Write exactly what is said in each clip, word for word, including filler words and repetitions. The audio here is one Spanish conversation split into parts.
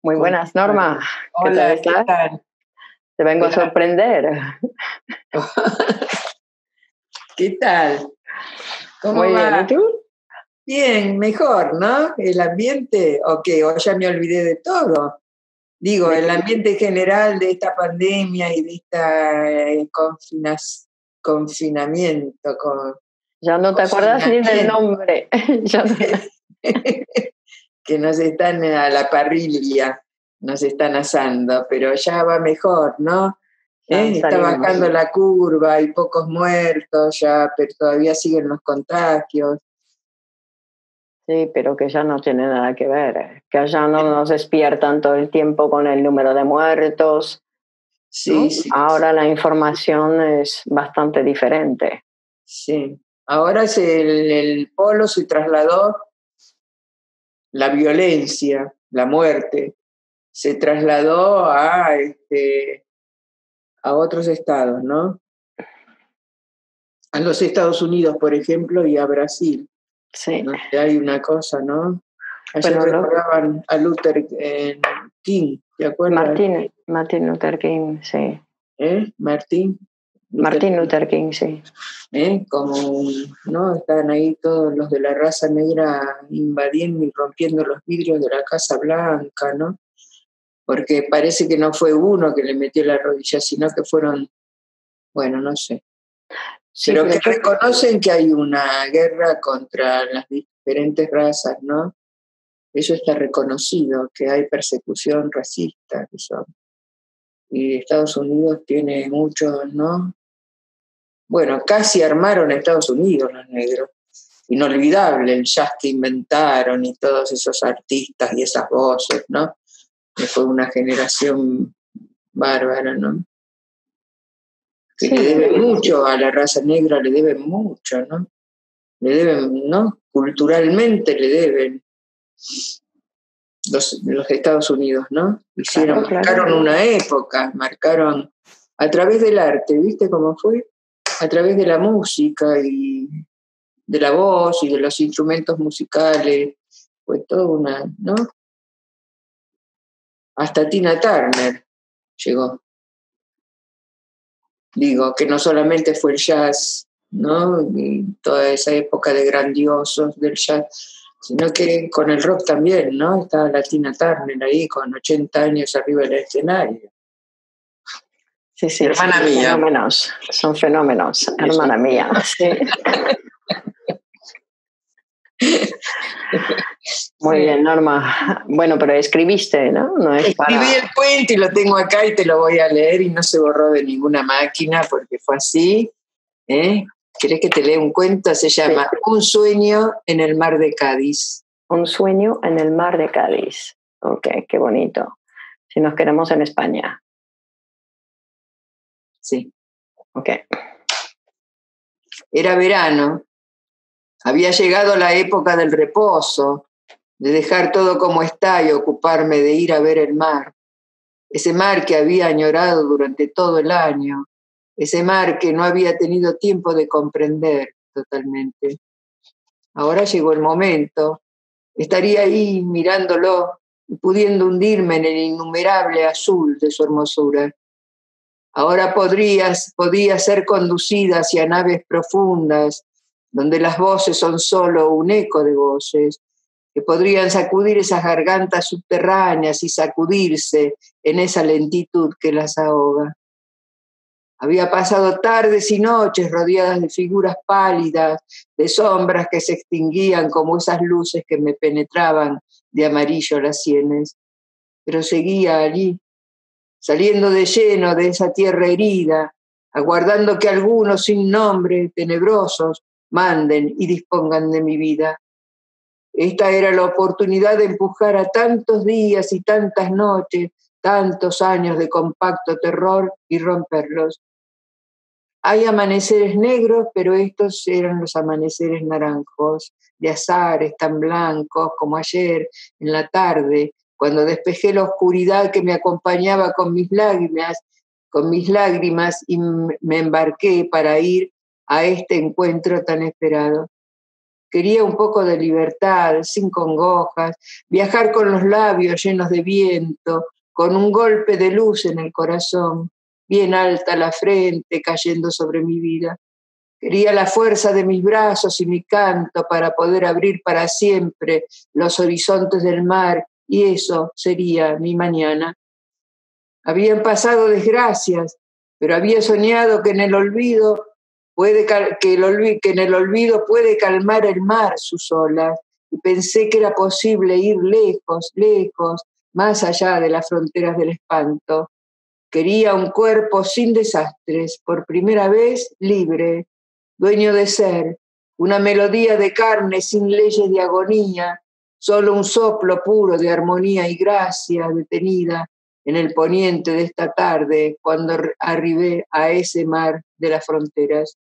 Muy buenas, Norma. ¿Qué Hola, tal, ¿qué tal? Te vengo Hola. a sorprender. ¿Qué tal? ¿Cómo Muy va? Bien, ¿y tú? Bien, mejor, ¿no? El ambiente, ok, o ya me olvidé de todo. Digo, el ambiente general de esta pandemia y de este eh, confinamiento. Con, ya no te acuerdas ni del nombre. Ya no te... que nos están a la parrilla, nos están asando, pero ya va mejor, ¿no? ¿Eh? Está bajando la curva, hay pocos muertos ya, pero todavía siguen los contagios. Sí, pero que ya no tiene nada que ver, que allá no nos despiertan todo el tiempo con el número de muertos. Sí, ¿no? sí. Ahora sí. La información es bastante diferente. Sí, ahora es el, el polo se trasladó. La violencia, la muerte, se trasladó a, este, a otros estados, ¿no? A los Estados Unidos, por ejemplo, y a Brasil. Sí. ¿No? Hay una cosa, ¿no? Ayer recordaban no. a Luther eh, King, ¿te acuerdas? Martin, Martin Luther King, sí. ¿Eh? Martin. Luther Martin Luther King, sí. ¿Eh? Como, ¿no? Estaban ahí todos los de la raza negra invadiendo y rompiendo los vidrios de la Casa Blanca, ¿no? Porque parece que no fue uno que le metió la rodilla, sino que fueron, bueno, no sé. Sí, pero que reconocen que hay una guerra contra las diferentes razas, ¿no? Eso está reconocido, que hay persecución racista, que son. Y Estados Unidos tiene muchos, ¿no? Bueno, casi armaron a Estados Unidos los negros. Inolvidable el jazz que inventaron y todos esos artistas y esas voces, ¿no? Que fue una generación bárbara, ¿no? Que sí, le deben mucho a la raza negra, le deben mucho, ¿no? Le deben, ¿no? Culturalmente le deben. Los, los Estados Unidos, ¿no? Hicieron, claro, marcaron claro. una época, marcaron a través del arte, ¿viste cómo fue? A través de la música y de la voz y de los instrumentos musicales, fue toda una, ¿no? Hasta Tina Turner llegó. Digo, que no solamente fue el jazz, ¿no? Y toda esa época de grandiosos del jazz, sino que con el rock también, ¿no? Estaba la Tina Turner ahí con ochenta años arriba del escenario. Sí, sí, hermana son mía. Fenómenos, son fenómenos, sí, hermana sí. mía. Sí. Muy bien, Norma. Bueno, pero escribiste, ¿no? no es Escribí para... el puente y lo tengo acá y te lo voy a leer y no se borró de ninguna máquina porque fue así, ¿eh? ¿Querés que te lea un cuento? Se llama sí. Un sueño en el mar de Cádiz. Un sueño en el mar de Cádiz. Ok, qué bonito. Si nos quedamos en España. Sí. Ok. Era verano. Había llegado la época del reposo, de dejar todo como está y ocuparme de ir a ver el mar. Ese mar que había añorado durante todo el año. Ese mar que no había tenido tiempo de comprender totalmente. Ahora llegó el momento. Estaría ahí mirándolo y pudiendo hundirme en el innumerable azul de su hermosura. Ahora podrías, podía ser conducida hacia naves profundas, donde las voces son solo un eco de voces, que podrían sacudir esas gargantas subterráneas y sacudirse en esa lentitud que las ahoga. Había pasado tardes y noches rodeadas de figuras pálidas, de sombras que se extinguían como esas luces que me penetraban de amarillo las sienes. Pero seguía allí, saliendo de lleno de esa tierra herida, aguardando que algunos sin nombre, tenebrosos, manden y dispongan de mi vida. Esta era la oportunidad de empujar a tantos días y tantas noches, tantos años de compacto terror y romperlos. Hay amaneceres negros, pero estos eran los amaneceres naranjos, de azares tan blancos como ayer en la tarde, cuando despejé la oscuridad que me acompañaba con mis lágrimas, con mis lágrimas y me embarqué para ir a este encuentro tan esperado. Quería un poco de libertad, sin congojas, viajar con los labios llenos de viento, con un golpe de luz en el corazón, bien alta la frente cayendo sobre mi vida. Quería la fuerza de mis brazos y mi canto para poder abrir para siempre los horizontes del mar, y eso sería mi mañana. Habían pasado desgracias, pero había soñado que en el olvido Puede cal- que, el olvi- que en el olvido puede calmar el mar sus olas, y pensé que era posible ir lejos, lejos, más allá de las fronteras del espanto. Quería un cuerpo sin desastres, por primera vez libre, dueño de ser, una melodía de carne sin leyes de agonía, solo un soplo puro de armonía y gracia detenida en el poniente de esta tarde, cuando arribé a ese mar de las fronteras.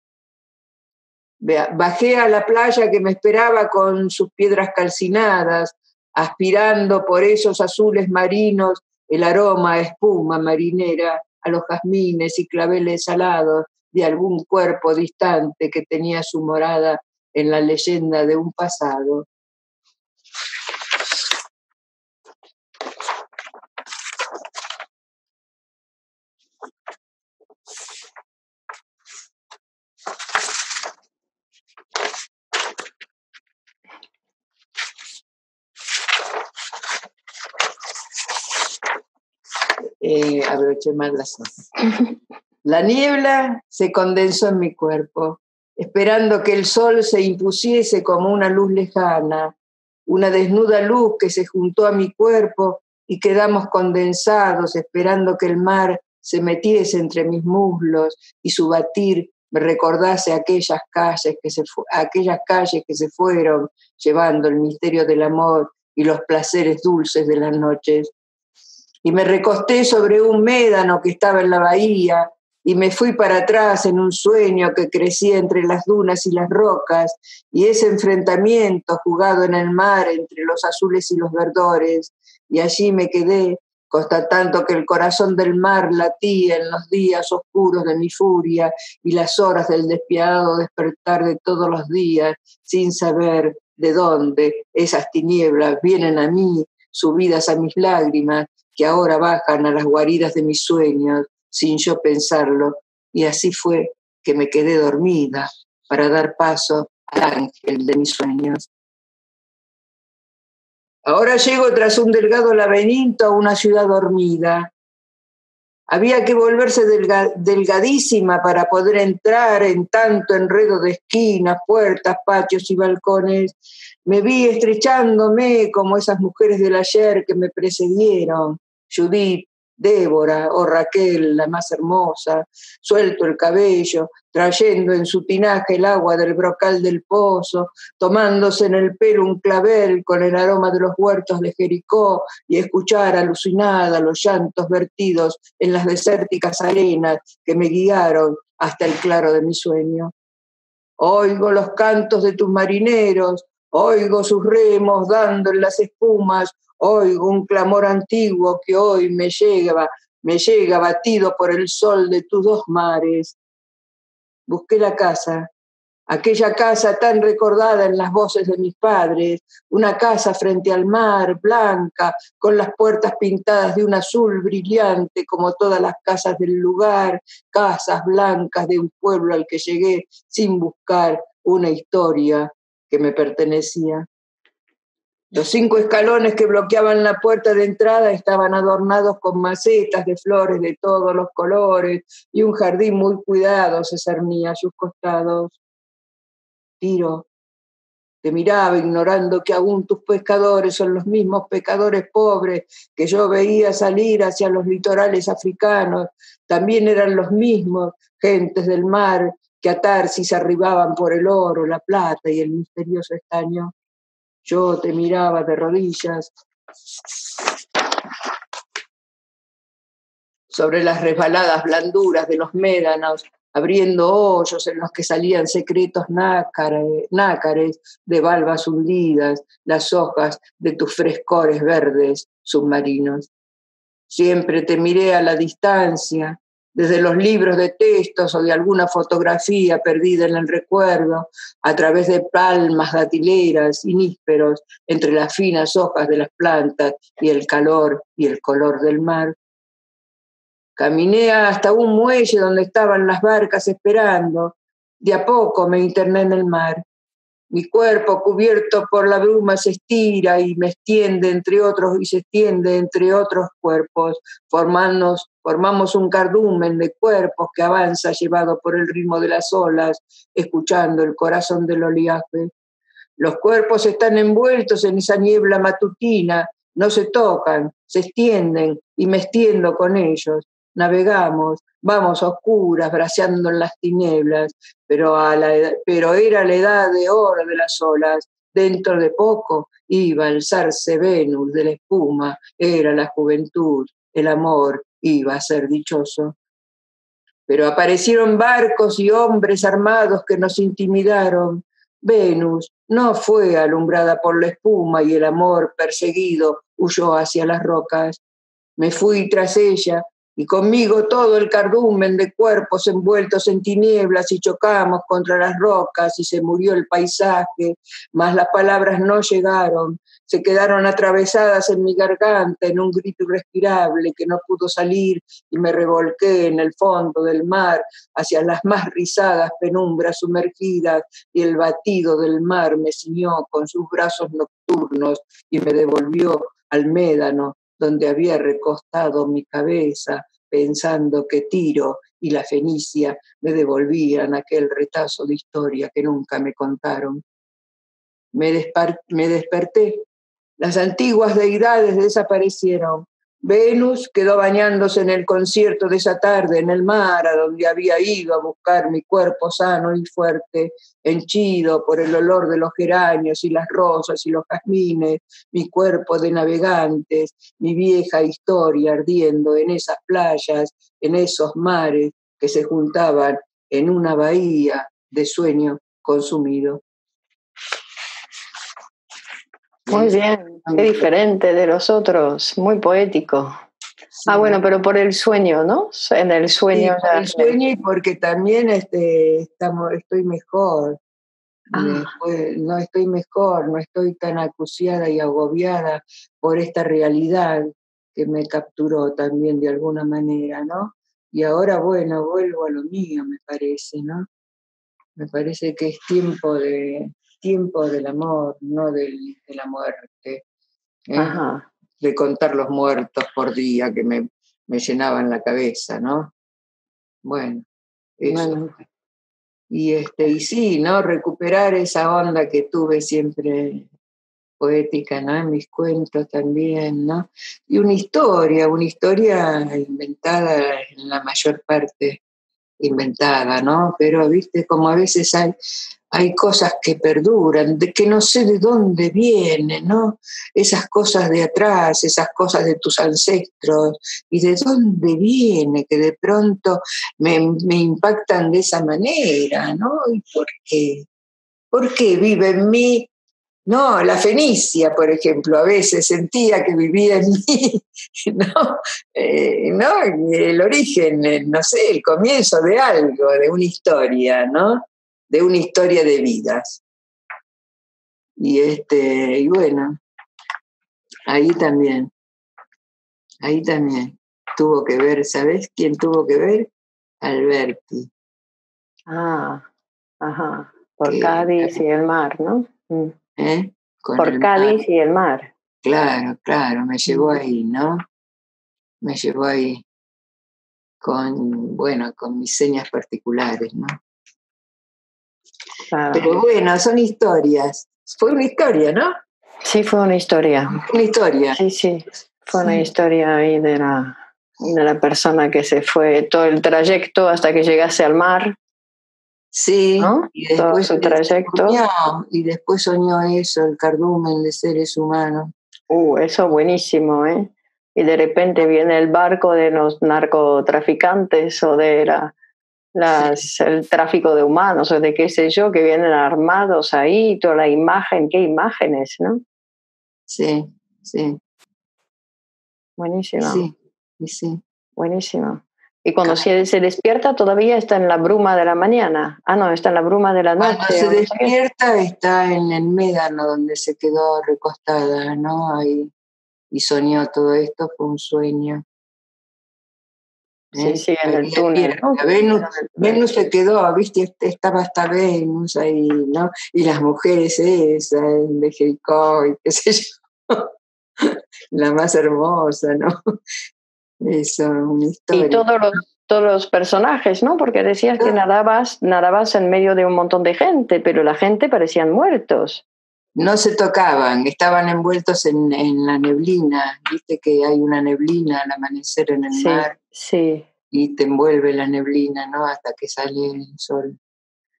Bajé a la playa que me esperaba con sus piedras calcinadas, aspirando por esos azules marinos el aroma a espuma marinera, a los jazmines y claveles salados de algún cuerpo distante que tenía su morada en la leyenda de un pasado. Eh, abroché más las hojas. La niebla se condensó en mi cuerpo, esperando que el sol se impusiese como una luz lejana, una desnuda luz que se juntó a mi cuerpo y quedamos condensados, esperando que el mar se metiese entre mis muslos y su batir me recordase aquellas calles que se, fu- aquellas calles que se fueron llevando el misterio del amor y los placeres dulces de las noches. Y me recosté sobre un médano que estaba en la bahía, y me fui para atrás en un sueño que crecía entre las dunas y las rocas, y ese enfrentamiento jugado en el mar entre los azules y los verdores, y allí me quedé, constatando que el corazón del mar latía en los días oscuros de mi furia y las horas del despiadado despertar de todos los días, sin saber de dónde esas tinieblas vienen a mí, subidas a mis lágrimas, que ahora bajan a las guaridas de mis sueños sin yo pensarlo, y así fue que me quedé dormida para dar paso al ángel de mis sueños. Ahora llego tras un delgado laberinto a una ciudad dormida. Había que volverse delga- delgadísima para poder entrar en tanto enredo de esquinas, puertas, patios y balcones. Me vi estrechándome como esas mujeres del ayer que me precedieron, Judith, Débora o Raquel, la más hermosa, suelto el cabello, trayendo en su tinaje el agua del brocal del pozo, tomándose en el pelo un clavel con el aroma de los huertos de Jericó y escuchar alucinada los llantos vertidos en las desérticas arenas que me guiaron hasta el claro de mi sueño. Oigo los cantos de tus marineros, oigo sus remos dando en las espumas, oigo un clamor antiguo que hoy me llega, me llega batido por el sol de tus dos mares. Busqué la casa, aquella casa tan recordada en las voces de mis padres, una casa frente al mar, blanca, con las puertas pintadas de un azul brillante como todas las casas del lugar, casas blancas de un pueblo al que llegué sin buscar una historia que me pertenecía. Los cinco escalones que bloqueaban la puerta de entrada estaban adornados con macetas de flores de todos los colores y un jardín muy cuidado se cernía a sus costados. Tiro, te miraba ignorando que aún tus pescadores son los mismos pecadores pobres que yo veía salir hacia los litorales africanos. También eran los mismos, gentes del mar, que a Tarsis arribaban por el oro, la plata y el misterioso estaño. Yo te miraba de rodillas sobre las resbaladas blanduras de los médanos, abriendo hoyos en los que salían secretos nácares, nácares de valvas hundidas, las hojas de tus frescores verdes submarinos. Siempre te miré a la distancia, desde los libros de textos o de alguna fotografía perdida en el recuerdo, a través de palmas datileras y nísperos, entre las finas hojas de las plantas y el calor y el color del mar. Caminé hasta un muelle donde estaban las barcas esperando. De a poco me interné en el mar. Mi cuerpo cubierto por la bruma se estira y me extiende entre otros y se extiende entre otros cuerpos, formándonos, formamos un cardumen de cuerpos que avanza llevado por el ritmo de las olas, escuchando el corazón del oleaje. Los cuerpos están envueltos en esa niebla matutina, no se tocan, se extienden y me extiendo con ellos. Navegamos, vamos a oscuras, braceando en las tinieblas, pero, a la edad, pero era la edad de oro de las olas. Dentro de poco iba a alzarse Venus de la espuma, era la juventud, el amor iba a ser dichoso. Pero aparecieron barcos y hombres armados que nos intimidaron. Venus no fue alumbrada por la espuma y el amor perseguido huyó hacia las rocas. Me fui tras ella, y conmigo todo el cardumen de cuerpos envueltos en tinieblas, y chocamos contra las rocas y se murió el paisaje, mas las palabras no llegaron, se quedaron atravesadas en mi garganta en un grito irrespirable que no pudo salir, y me revolqué en el fondo del mar hacia las más rizadas penumbras sumergidas, y el batido del mar me ciñó con sus brazos nocturnos y me devolvió al médano donde había recostado mi cabeza, pensando que Tiro y la Fenicia me devolvían aquel retazo de historia que nunca me contaron. Me, desper- me desperté. Las antiguas deidades desaparecieron. Venus quedó bañándose en el concierto de esa tarde en el mar, a donde había ido a buscar mi cuerpo sano y fuerte, henchido por el olor de los geranios y las rosas y los jazmines, mi cuerpo de navegantes, mi vieja historia ardiendo en esas playas, en esos mares que se juntaban en una bahía de sueño consumido. Muy bien, qué diferente de los otros, muy poético. Sí. Ah, bueno, pero por el sueño, ¿no? En el sueño. Sí, por el sueño y porque también este, estamos, estoy mejor. Ah. Después, no estoy mejor, no estoy tan acuciada y agobiada por esta realidad que me capturó también de alguna manera, ¿no? Y ahora, bueno, vuelvo a lo mío, me parece, ¿no? Me parece que es tiempo de... tiempo del amor, no del, de la muerte, ¿eh? Ajá. De contar los muertos por día que me, me llenaban la cabeza, ¿no? Bueno, eso. Bueno. Y, este, y sí, ¿no? Recuperar esa onda que tuve siempre poética, ¿no? En mis cuentos también, ¿no? Y una historia, una historia inventada en la mayor parte, inventada, ¿no? Pero, viste, como a veces hay... hay cosas que perduran, de que no sé de dónde vienen, ¿no? Esas cosas de atrás, esas cosas de tus ancestros, y de dónde viene, que de pronto me, me impactan de esa manera, ¿no? ¿Y por qué? ¿Por qué vive en mí? No, la Fenicia, por ejemplo, a veces sentía que vivía en mí, ¿no? Eh, ¿no? El origen, no sé, el comienzo de algo, de una historia, ¿no? De una historia de vidas. Y este, y bueno, ahí también, ahí también tuvo que ver, ¿sabés quién tuvo que ver? Alberti. Ah, ajá, por que, Cádiz y el mar, ¿no? ¿Eh? Con por Cádiz mar. Y el mar. Claro, claro, me llevó ahí, ¿no? Me llevó ahí con, bueno, con mis señas particulares, ¿no? Claro. Pero bueno, son historias. Fue una historia, ¿no? Sí, fue una historia. Una historia. Sí, sí. Fue sí. Una historia ahí de la, de la persona que se fue todo el trayecto hasta que llegase al mar. Sí, ¿no? Y después todo su trayecto. Soñó, y después soñó eso, el cardumen de seres humanos. Uh, eso buenísimo, ¿eh? Y de repente viene el barco de los narcotraficantes o de la, las, sí. el tráfico de humanos o de qué sé yo, que vienen armados ahí, toda la imagen, qué imágenes, ¿no? Sí, sí. Buenísimo. Sí, sí. Buenísimo. Y cuando se, se despierta todavía está en la bruma de la mañana. Ah, no, está en la bruma de la noche. Cuando se despierta está en el médano donde se quedó recostada, ¿no? Ahí, y soñó todo esto, fue un sueño. Sí, ¿eh? Sí, en el túnel. Oh, Venus, Venus se quedó, viste, estaba hasta Venus ahí, ¿no? Y las mujeres esas, de Jericó y qué sé yo. La más hermosa, ¿no? Eso, una historia. Y todos los, todos los personajes, ¿no? Porque decías que nadabas, nadabas en medio de un montón de gente, pero la gente parecían muertos. No se tocaban, estaban envueltos en, en la neblina. Viste que hay una neblina al amanecer en el sí, mar. Sí. Y te envuelve la neblina, ¿no? Hasta que sale el sol.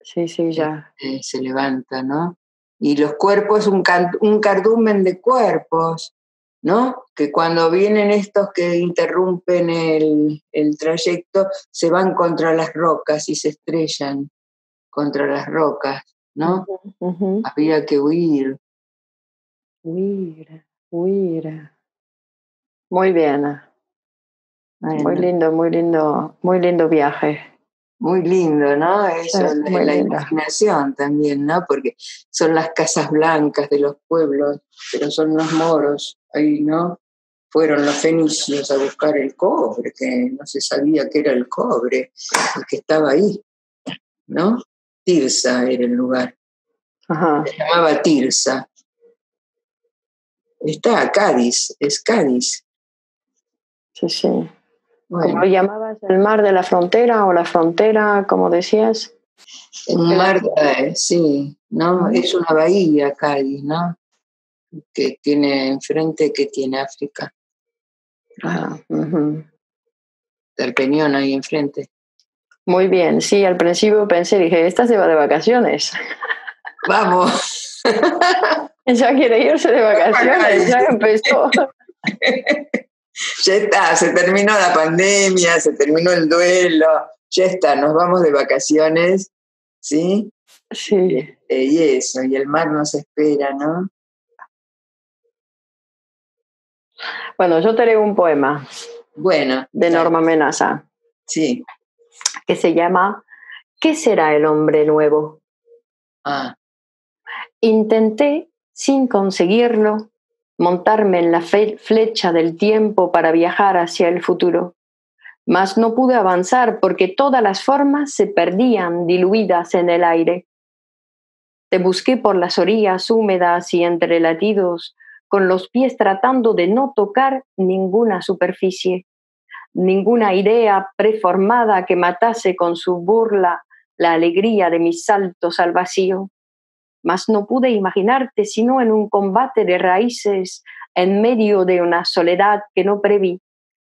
Sí, sí, ya. Eh, se levanta, ¿no? Y los cuerpos, un, un cardumen de cuerpos, ¿no? Que cuando vienen estos que interrumpen el, el trayecto, se van contra las rocas y se estrellan contra las rocas, ¿no? Uh-huh. Había que huir. Huir, huir. Muy bien. Bueno. Muy lindo, muy lindo, muy lindo viaje. Muy lindo, ¿no? Eso es la, la imaginación también, ¿no? Porque son las casas blancas de los pueblos, pero son los moros, ahí, ¿no? Fueron los fenicios a buscar el cobre, que no se sabía qué era el cobre, que estaba ahí, ¿no? Tirsa era el lugar. Ajá. Se llamaba Tirsa. Está Cádiz, es Cádiz. Sí, sí. Bueno. ¿Cómo llamabas el mar de la frontera o la frontera, como decías? El mar, sí, ¿no? Es una bahía, Cádiz, ¿no? Que tiene enfrente, que tiene África. Ah, uh-huh. El Peñón ahí enfrente. Muy bien, sí, al principio pensé, dije, esta se va de vacaciones. Vamos. Ya quiere irse de vacaciones, ya empezó. Ya está, se terminó la pandemia, se terminó el duelo, ya está, nos vamos de vacaciones, ¿sí? Sí. Eh, y eso, y el mar nos espera, ¿no? Bueno, yo te leo un poema. Bueno. De Norma Menassa. Sí. Que se llama ¿Qué será el hombre nuevo? Ah. Intenté, sin conseguirlo, montarme en la fe- flecha del tiempo para viajar hacia el futuro. Mas no pude avanzar porque todas las formas se perdían diluidas en el aire. Te busqué por las orillas húmedas y entre latidos, con los pies tratando de no tocar ninguna superficie, ninguna idea preformada que matase con su burla la alegría de mis saltos al vacío. Mas no pude imaginarte sino en un combate de raíces, en medio de una soledad que no preví,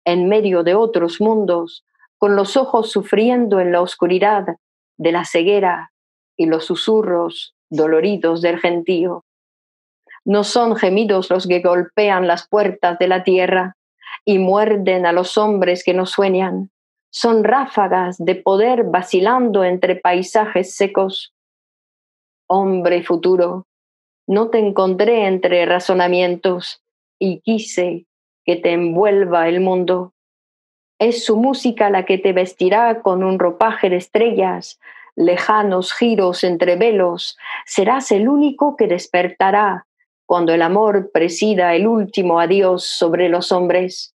en medio de otros mundos, con los ojos sufriendo en la oscuridad de la ceguera y los susurros doloridos del gentío. No son gemidos los que golpean las puertas de la tierra y muerden a los hombres que no sueñan, son ráfagas de poder vacilando entre paisajes secos. Hombre futuro, no te encontré entre razonamientos y quise que te envuelva el mundo. Es su música la que te vestirá con un ropaje de estrellas, lejanos giros entre velos. Serás el único que despertará cuando el amor presida el último adiós sobre los hombres.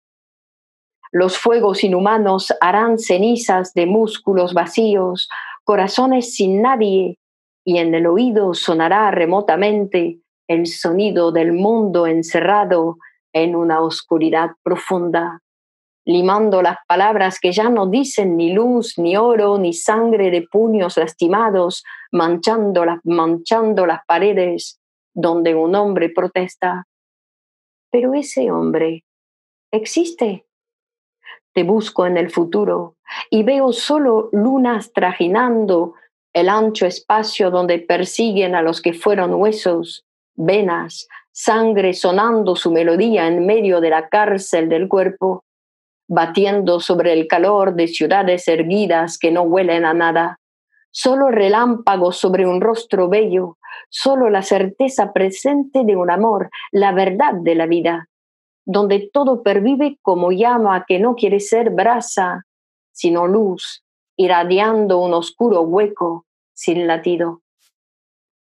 Los fuegos inhumanos harán cenizas de músculos vacíos, corazones sin nadie, y en el oído sonará remotamente el sonido del mundo encerrado en una oscuridad profunda, limando las palabras que ya no dicen ni luz, ni oro, ni sangre de puños lastimados, manchando las, manchando las paredes donde un hombre protesta. Pero ese hombre existe. Te busco en el futuro y veo solo lunas trajinando el ancho espacio donde persiguen a los que fueron huesos, venas, sangre sonando su melodía en medio de la cárcel del cuerpo, batiendo sobre el calor de ciudades erguidas que no huelen a nada. Solo relámpagos sobre un rostro bello, solo la certeza presente de un amor, la verdad de la vida, donde todo pervive como llama que no quiere ser brasa, sino luz, irradiando un oscuro hueco sin latido.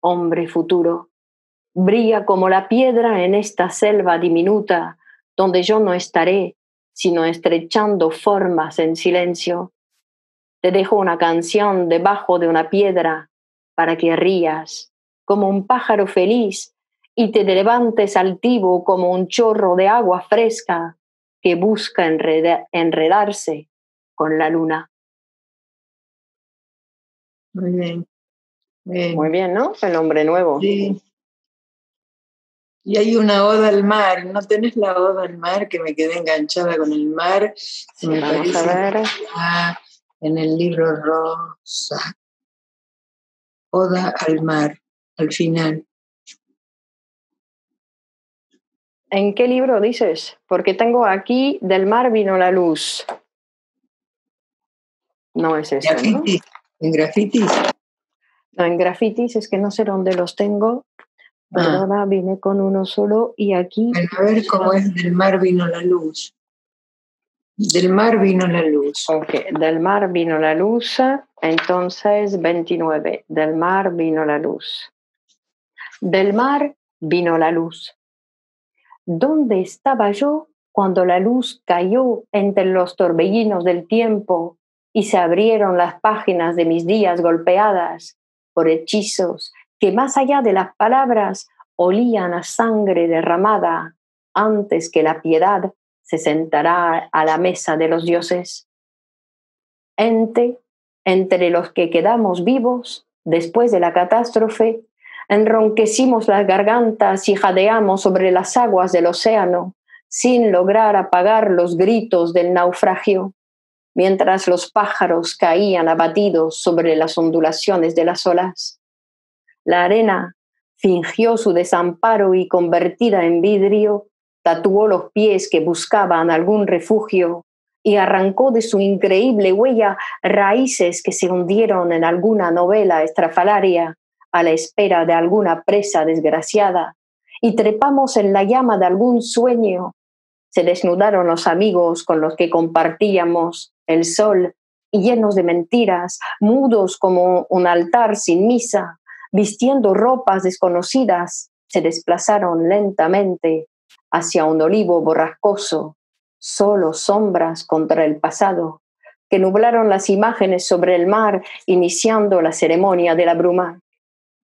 Hombre futuro, brilla como la piedra en esta selva diminuta, donde yo no estaré, sino estrechando formas en silencio. Te dejo una canción debajo de una piedra para que rías como un pájaro feliz y te levantes altivo como un chorro de agua fresca que busca enreda- enredarse con la luna. Muy bien. bien. Muy bien, ¿no? El hombre nuevo. Sí. Y hay una oda al mar. ¿No tenés la oda al mar? Que me quedé enganchada con el mar. Sí, me vamos a ver. Ah, en el libro rosa. Oda al mar, al final. ¿En qué libro dices? Porque tengo aquí Del mar vino la luz. No es ese, ¿no? ¿En grafitis? No, en grafitis es que no sé dónde los tengo. Ah. Ahora vine con uno solo y aquí... Bueno, a ver cómo es Del mar vino la luz. Del mar vino la luz. Ok, Del mar vino la luz, entonces veintinueve. Del mar vino la luz. Del mar vino la luz. ¿Dónde estaba yo cuando la luz cayó entre los torbellinos del tiempo y se abrieron las páginas de mis días golpeadas por hechizos que más allá de las palabras olían a sangre derramada antes que la piedad se sentará a la mesa de los dioses? Ente, entre los que quedamos vivos después de la catástrofe, enronquecimos las gargantas y jadeamos sobre las aguas del océano sin lograr apagar los gritos del naufragio, mientras los pájaros caían abatidos sobre las ondulaciones de las olas. La arena fingió su desamparo y, convertida en vidrio, tatuó los pies que buscaban algún refugio y arrancó de su increíble huella raíces que se hundieron en alguna novela estrafalaria a la espera de alguna presa desgraciada, y trepamos en la llama de algún sueño. Se desnudaron los amigos con los que compartíamos el sol, y llenos de mentiras, mudos como un altar sin misa, vistiendo ropas desconocidas, se desplazaron lentamente hacia un olivo borrascoso, solo sombras contra el pasado, que nublaron las imágenes sobre el mar, iniciando la ceremonia de la bruma.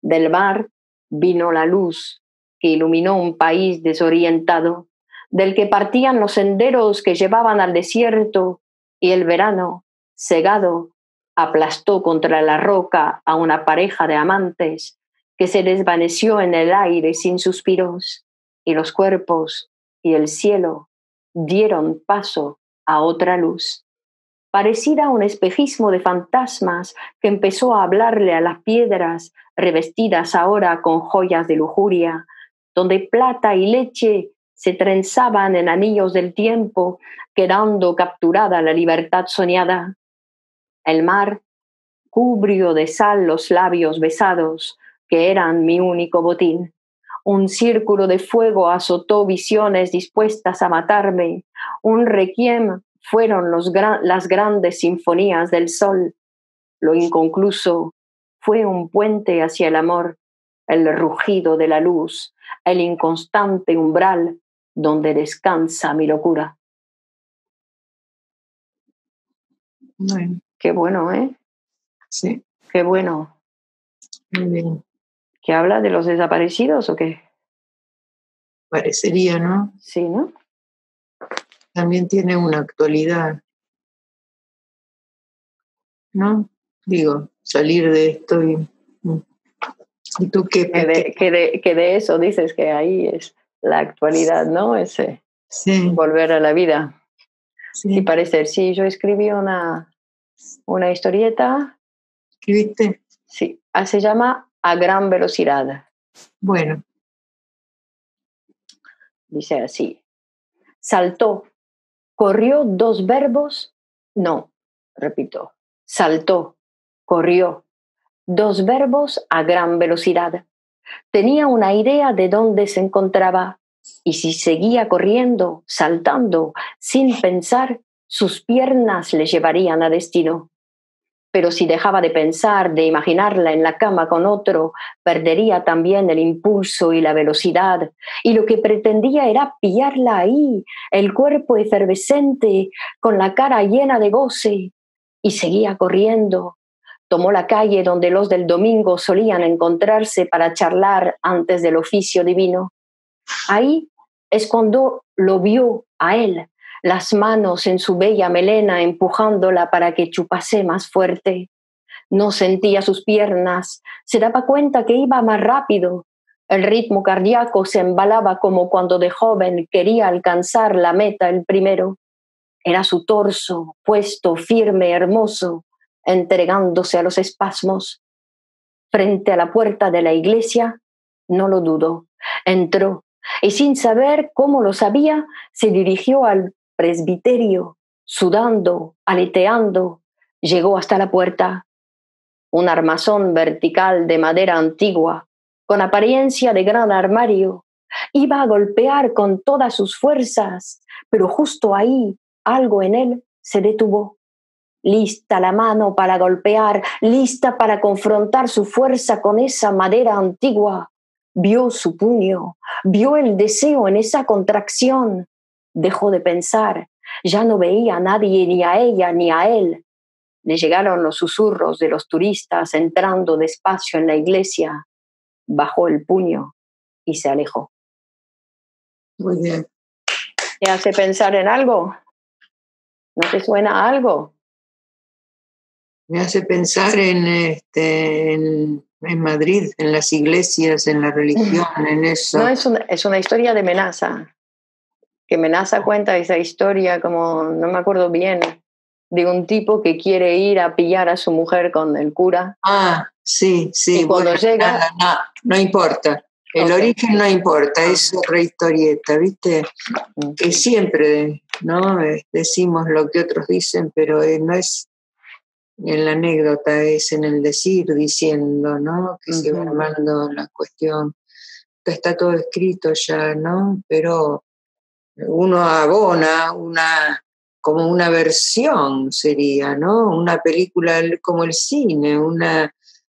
Del mar vino la luz que iluminó un país desorientado, del que partían los senderos que llevaban al desierto, y el verano, cegado, aplastó contra la roca a una pareja de amantes que se desvaneció en el aire sin suspiros, y los cuerpos y el cielo dieron paso a otra luz, parecida a un espejismo de fantasmas que empezó a hablarle a las piedras, revestidas ahora con joyas de lujuria, donde plata y leche se trenzaban en anillos del tiempo, quedando capturada la libertad soñada. El mar cubrió de sal los labios besados, que eran mi único botín. Un círculo de fuego azotó visiones dispuestas a matarme. Un requiem fueron los gran, las grandes sinfonías del sol. Lo inconcluso fue un puente hacia el amor, el rugido de la luz, el inconstante umbral donde descansa mi locura. Bueno. Qué bueno, ¿eh? Sí. Qué bueno. Muy bien. ¿Que habla de los desaparecidos o qué? Parecería, ¿no? Sí, ¿no? También tiene una actualidad, ¿no? Digo, salir de esto y... ¿Y tú qué? Que de, que, de, que de eso dices que ahí es la actualidad, ¿no? Ese sí. Volver a la vida. Sí. Sí, parece. Sí, yo escribí una, una historieta. ¿Escribiste? Sí, se llama A Gran Velocidad. Bueno. Dice así. Saltó, corrió dos verbos, no, repito, saltó, corrió, dos verbos a gran velocidad. Tenía una idea de dónde se encontraba y si seguía corriendo, saltando, sin pensar, sus piernas le llevarían a destino. Pero si dejaba de pensar, de imaginarla en la cama con otro, perdería también el impulso y la velocidad, y lo que pretendía era pillarla ahí, el cuerpo efervescente, con la cara llena de goce, y seguía corriendo. Tomó la calle donde los del domingo solían encontrarse para charlar antes del oficio divino. Ahí es cuando lo vio a él, las manos en su bella melena empujándola para que chupase más fuerte. No sentía sus piernas, se daba cuenta que iba más rápido. El ritmo cardíaco se embalaba como cuando de joven quería alcanzar la meta el primero. Era su torso, puesto, firme, hermoso, entregándose a los espasmos. Frente a la puerta de la iglesia, no lo dudó, entró y sin saber cómo lo sabía, se dirigió al presbiterio, sudando, aleteando, llegó hasta la puerta. Un armazón vertical de madera antigua, con apariencia de gran armario, iba a golpear con todas sus fuerzas, pero justo ahí algo en él se detuvo. Lista la mano para golpear, lista para confrontar su fuerza con esa madera antigua. Vio su puño, vio el deseo en esa contracción. Dejó de pensar, ya no veía a nadie, ni a ella, ni a él. Le llegaron los susurros de los turistas entrando despacio en la iglesia. Bajó el puño y se alejó. Muy bien. ¿Te hace pensar en algo? ¿No te suena a algo? Me hace pensar en, este, en, en Madrid, en las iglesias, en la religión, en eso. No, es una, es una historia de Menassa. Que Menassa cuenta esa historia, como no me acuerdo bien, de un tipo que quiere ir a pillar a su mujer con el cura. Ah, sí, sí. Y cuando bueno, llega... Nada, no, no importa. El okay. origen no importa, es otra historieta, ¿viste? Okay. Que siempre, ¿no? Decimos lo que otros dicen, pero no es en la anécdota, es en el decir, diciendo, ¿no? Que uh-huh. se va armando la cuestión. Está todo escrito ya, ¿no? Pero uno abona una como una versión sería, ¿no? Una película como el cine, una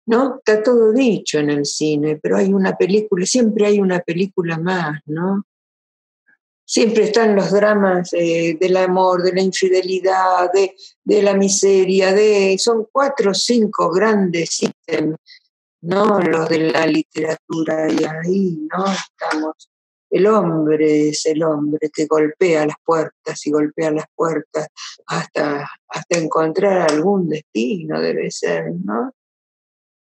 no está todo dicho en el cine, pero hay una película, siempre hay una película más, ¿no? Siempre están los dramas eh, del amor, de la infidelidad, de, de la miseria, de son cuatro o cinco grandes ítems, ¿no? Los de la literatura y ahí, ¿no? Estamos. El hombre es el hombre que golpea las puertas y golpea las puertas hasta, hasta encontrar algún destino, debe ser, ¿no?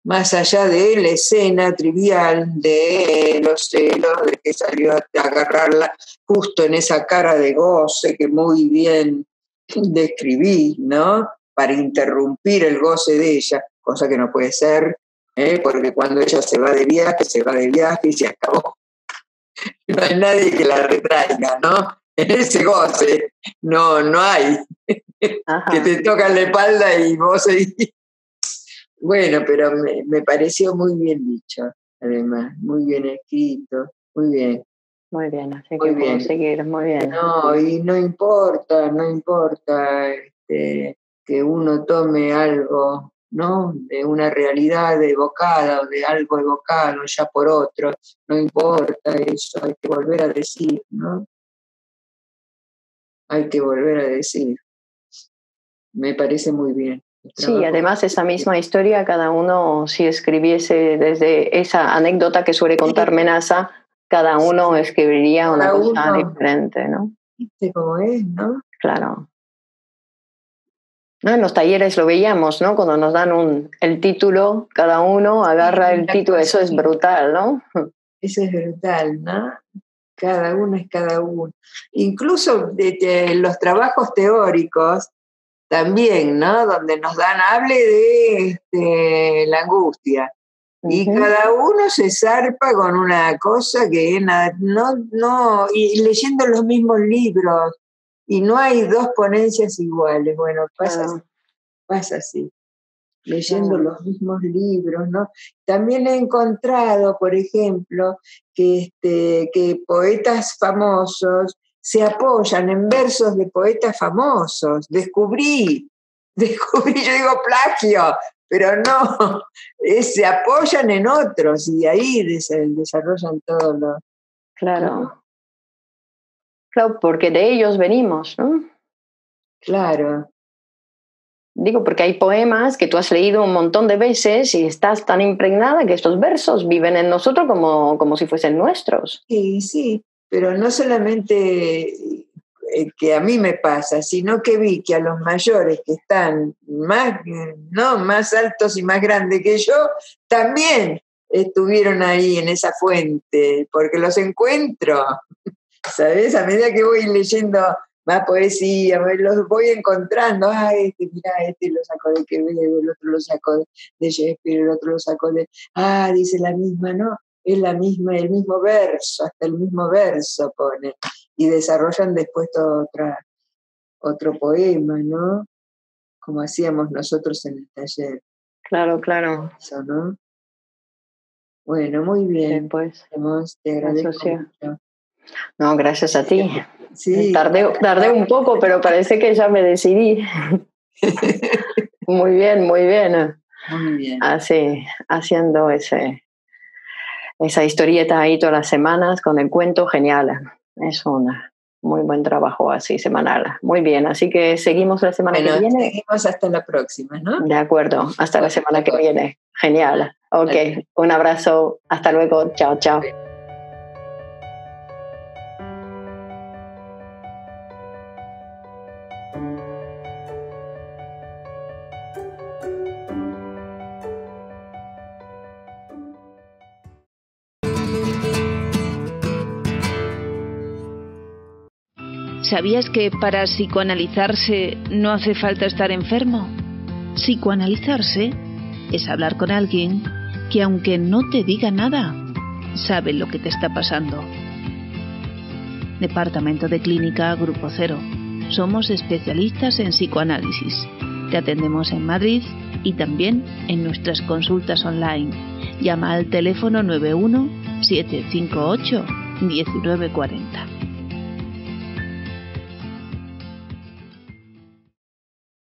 Más allá de la escena trivial de los celos, de que salió a agarrarla justo en esa cara de goce que muy bien describí, ¿no? Para interrumpir el goce de ella, cosa que no puede ser, ¿eh? Porque cuando ella se va de viaje, se va de viaje y se acabó. No hay nadie que la retraiga, ¿no? En ese goce, no, no hay. Ajá. Que te tocan la espalda y vos seguís. Bueno, pero me, me pareció muy bien dicho, además, muy bien escrito, muy bien. Muy bien, así muy que bien. Puedo seguir, muy bien. No, y no importa, no importa este, que uno tome algo, ¿no? De una realidad evocada o de algo evocado ya por otro, no importa eso, hay que volver a decir, ¿no? Hay que volver a decir. Me parece muy bien. Sí, además esa misma historia, cada uno si escribiese desde esa anécdota que suele contar Menassa, cada uno escribiría cada una cosa uno, diferente, ¿no? ¿Viste cómo es, no? Claro. No, en los talleres lo veíamos, ¿no? Cuando nos dan un, el título, cada uno agarra el título, eso es brutal, ¿no? Eso es brutal, ¿no? Cada uno es cada uno. Incluso de, de los trabajos teóricos también, ¿no? Donde nos dan hable de este, la angustia. Y uh-huh. cada uno se zarpa con una cosa que nada, no, no, y leyendo los mismos libros, y no hay dos ponencias iguales. Bueno, pasa, uh-huh. pasa así, leyendo uh-huh. los mismos libros, ¿no? También he encontrado, por ejemplo, que, este, que poetas famosos se apoyan en versos de poetas famosos. Descubrí, descubrí, yo digo plagio, pero no, es, se apoyan en otros y de ahí des, desarrollan todo lo... Claro. ¿No? Claro, porque de ellos venimos, ¿no? Claro. Digo, porque hay poemas que tú has leído un montón de veces y estás tan impregnada que estos versos viven en nosotros como, como si fuesen nuestros. Sí, sí, pero no solamente que a mí me pasa, sino que vi que a los mayores que están más, ¿no? más altos y más grandes que yo, también estuvieron ahí en esa fuente, porque los encuentro, ¿sabes? A medida que voy leyendo más poesía, los voy encontrando, ah, este, mirá, este lo sacó de Quevedo, el otro lo sacó de Shakespeare, el otro lo sacó de... Ah, dice la misma, ¿no? Es la misma, el mismo verso, hasta el mismo verso pone. Y desarrollan después todo otra, otro poema, ¿no? Como hacíamos nosotros en el taller. Claro, claro. Eso, ¿no? Bueno, muy bien. Sí, pues. Hemos, te agradezco mucho. No, gracias a ti. Sí. Tardé, tardé un poco, pero parece que ya me decidí. Muy bien, muy bien. Muy bien. Así, haciendo ese, esa historieta ahí todas las semanas con el cuento, genial. Es un muy buen trabajo así, semanal. Muy bien, así que seguimos la semana bueno, que viene. Seguimos hasta la próxima, ¿no? De acuerdo, hasta bueno, la semana bueno. que viene. Genial. Ok, vale. Un abrazo. Hasta luego. Chao, chao. Bien. ¿Sabías que para psicoanalizarse no hace falta estar enfermo? Psicoanalizarse es hablar con alguien que, aunque no te diga nada, sabe lo que te está pasando. Departamento de Clínica Grupo Cero. Somos especialistas en psicoanálisis. Te atendemos en Madrid y también en nuestras consultas online. Llama al teléfono nueve uno siete cinco ocho uno nueve cuatro cero.